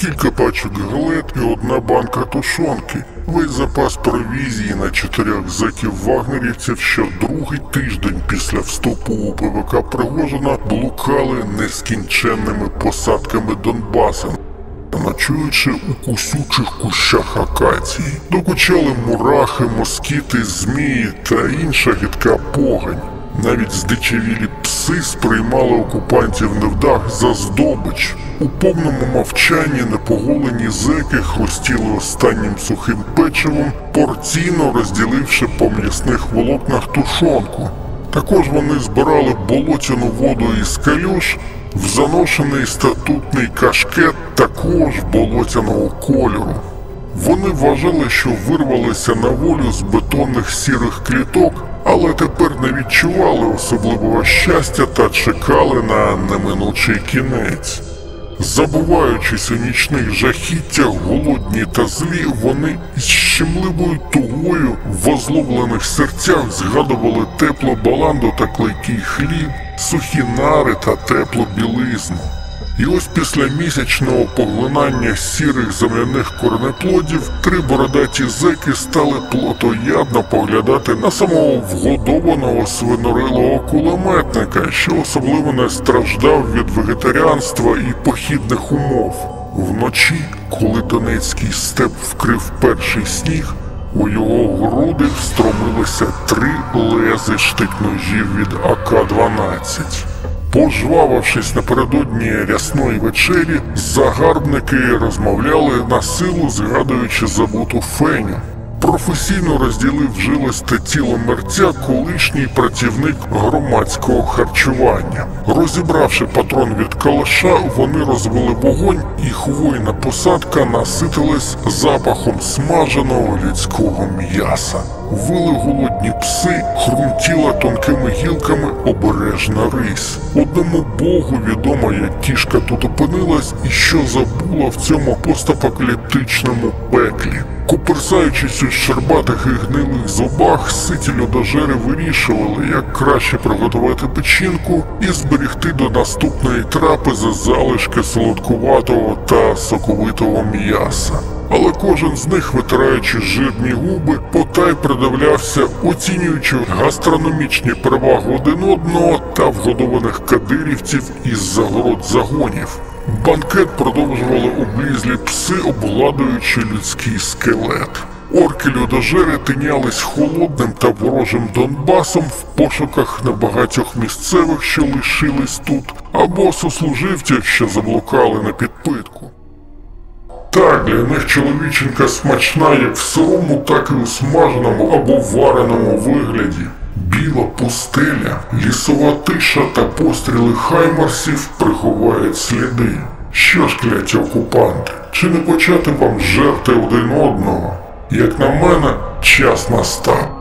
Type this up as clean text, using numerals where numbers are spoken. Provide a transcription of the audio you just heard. кілька пачок галет і одна банка тушонки. Весь запас провізії на 4 зеків вагнерівців ще другий тиждень після вступу у ПВК Пригожина блукали нескінченними посадками Донбасом, ночуючи у кусючих кущах акації. Докучали мурахи, москіти, змії та інша гидка погань. Навіть здичавілі пси сприймали окупантів невдах за здобич. У повному мовчанні непоголені зеки хрустіли останнім сухим печивом, порційно розділивши по м'ясних волокнах тушонку. Також вони збирали болотяну воду із калюш в заношений статутний кашкет також болотяного кольору. Вони вважали, що вирвалися на волю з бетонних сірих кліток, але тепер не відчували особливого щастя та чекали на неминучий кінець. Забуваючись у нічних жахіттях, голодні та злі, вони із щемливою тугою в озлоблених серцях згадували теплу баланду та клейкий хліб, сухі нари та теплу білизну. І ось після місячного поглинання сірих земляних корнеплодів три бородаті зеки стали плотоядно поглядати на самого вгодованого свинорилого кулеметника, що особливо не страждав від вегетаріанства і похідних умов. Вночі, коли донецький степ вкрив перший сніг, у його груди встромилися 3 лези штик-ножів від АК-12. Пожвавившись напередодні рясної вечері, загарбники розмовляли на силу, згадуючи забуту феню. Професійно розділив жилисте тіло мерця колишній працівник громадського харчування. Розібравши патрон від калаша, вони розвели вогонь, і хвойна посадка наситилась запахом смаженого людського м'яса. Вили голодні пси, хрумтіла тонкими гілками обережна рись. Одному Богу відомо, як кішка тут опинилась і що забула в цьому постапокаліптичному пеклі. Куперсаючись у щербатих і гнилих зубах, ситі людожери вирішували, як краще приготувати печінку і зберігти до наступної трапези залишки солодкуватого та соковитого м'яса. Але кожен з них, витираючи жирні губи, потай придивлявся, оцінюючи гастрономічні переваги один одного та вгодованих кадирівців із загород-загонів. Банкет продовжували облізлі пси, обгладуючи людський скелет. Орки-людожери тинялись холодним та ворожим Донбасом в пошуках небагатьох місцевих, що лишились тут, або сослуживців, що заблукали на підпитку. Так, для них чоловіченка смачна як в сирому, так і у смаженому або вареному вигляді. Біла пустеля, лісова тиша та постріли хаймарсів приховають сліди. Що ж, кляті окупанти, чи не почати вам жерти один одного? Як на мене, час настав.